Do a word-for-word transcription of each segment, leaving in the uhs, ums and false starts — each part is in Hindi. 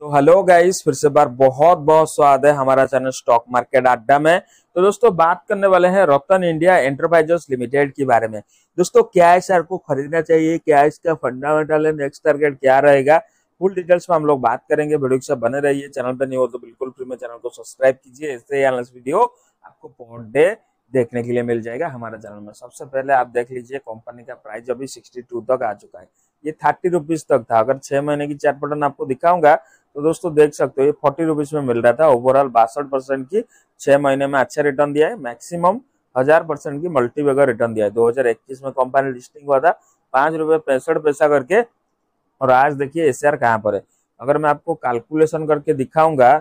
तो हेलो गाइस, फिर से बार बहुत बहुत स्वागत है हमारा चैनल स्टॉक मार्केट अड्डा में। तो दोस्तों बात करने वाले हैं रतन इंडिया एंटरप्राइजेस लिमिटेड के बारे में। दोस्तों क्या इस शेयर को खरीदना चाहिए, क्या इसका फंडामेंटल एंड नेक्स्ट टारगेट क्या रहेगा, फुल डिटेल्स में हम लोग बात करेंगे। वीडियो के साथ बने रहिए। चैनल पर नहीं हो तो बिल्कुल फ्री में चैनल को सब्सक्राइब कीजिए, ऐसे एनालिसिस वीडियो आपको पर डे देखने के लिए मिल जाएगा हमारे चैनल में। सबसे पहले आप देख लीजिए कंपनी का प्राइस अभी सिक्सटी टू तक आ चुका है। ये थर्टी रुपीज तक था। अगर छह महीने की चार्ट पैटर्न आपको दिखाऊंगा तो दोस्तों देख सकते हो ये फोर्टी रुपीज में मिल रहा था। ओवरऑल बासठ परसेंट की छह महीने में अच्छा रिटर्न दिया है। मैक्सिमम हजार परसेंट की मल्टीबैगर रिटर्न दिया है। दो हजार इक्कीस में कंपनी लिस्टिंग हुआ था पांच रुपए पैंसठ पैसा करके, और आज देखिए ये शेयर कहाँ पर है। अगर मैं आपको कैलकुलेशन करके दिखाऊंगा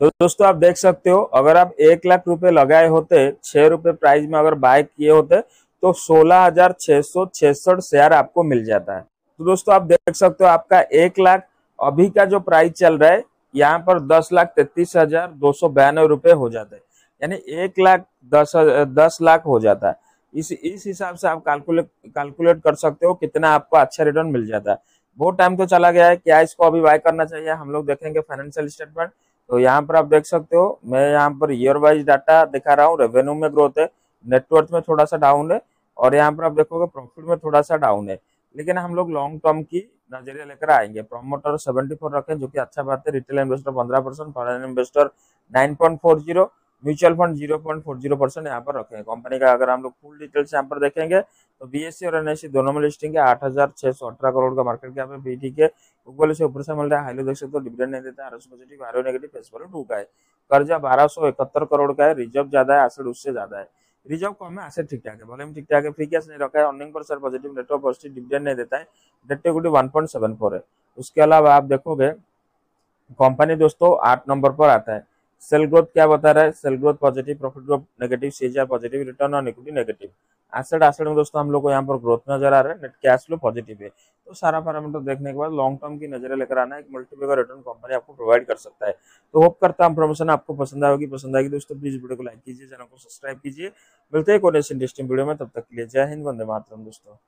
तो दोस्तों आप देख सकते हो, अगर आप एक लाख रुपए लगाए होते, छह रुपए प्राइस में अगर बाय किए होते तो सोलह हजार छह सौ छियासठ शेयर आपको मिल जाता है। तो दोस्तों आप देख सकते हो आपका एक लाख अभी का जो प्राइस चल रहा है यहाँ पर दस लाख तैतीस हजार दो सौ बयानवे रुपए हो जाते हैं, यानी एक लाख दस दस लाख हो जाता है। इस इस हिसाब से आप कैलकुलेट कैलकुलेट कर सकते हो कितना आपको अच्छा रिटर्न मिल जाता है। बहुत टाइम तो चला गया है। क्या इसको अभी बाय करना चाहिए, हम लोग देखेंगे फाइनेंशियल स्टेटमेंट। तो यहाँ पर आप देख सकते हो, मैं यहाँ पर ईयर वाइज डाटा दिखा रहा हूँ। रेवेन्यू में ग्रोथ है, नेटवर्थ में थोड़ा सा डाउन है, और यहाँ पर आप देखोगे प्रॉफिट में थोड़ा सा डाउन है। लेकिन हम लोग लॉन्ग टर्म की नजरिया लेकर आएंगे। प्रमोटर चौहत्तर रखें जो कि अच्छा बात है। रिटेल इन्वेस्टर पंद्रह percent, foreign investor nine point four zero, mutual fund zero point four zero percent यहाँ पर रखें। कंपनी का अगर हम लोग फुल डिटेल्स यहाँ पर देखेंगे तो बीएससी और एनएससी दोनों में लिस्टिंग है। आठ हजार छह सौ अठारह करोड़ का मार्केट कैप है। ठीक है, ऊपर से ऊपर से मिल रहा है। हाईलो देख सकते हो डिविडेंड नहीं देता, RO positive, RO negative, face value two का है। कर्जा बारह सौ इकहत्तर करोड़ का है। रिजर्व ज्यादा है, एसेट उससे ज्यादा है। रिजर्व को हमें एसेट ठीक ठाक है, वॉल्यूम ठीक ठाक है, फ्री कैश नहीं रखा है, earning per share positive, network positive, dividend नहीं देता है, debt to equity one point seven four है। उसके अलावा आप देखोगे कंपनी दोस्तों आठ नंबर पर आता है। सेल ग्रोथ क्या बता रहा है, sale growth positive, profit growth negative, CGR positive, return on equity negative, asset asset में दोस्तों हम लोग को यहाँ पर ग्रोथ नजर आ रहा है, नेट कैश फ्लो पॉजिटिव है। तो सारा पैरामीटर देखने के बाद लॉन्ग टर्म की नजर लेकर आना, एक मल्टीबैगर रिटर्न कंपनी आपको प्रोवाइड कर सकता है। तो होप करता हूँ इन्फॉर्मेशन आपको पसंद आएगी। पसंद आएगी दोस्तों प्लीज वीडियो को लाइक कीजिए, चैनल को सब्सक्राइब कीजिए। मिलते हैं कोई इंटरेस्टिंग वीडियो में, तब तक के लिए जय हिंद, वंदे मातरम दोस्तों।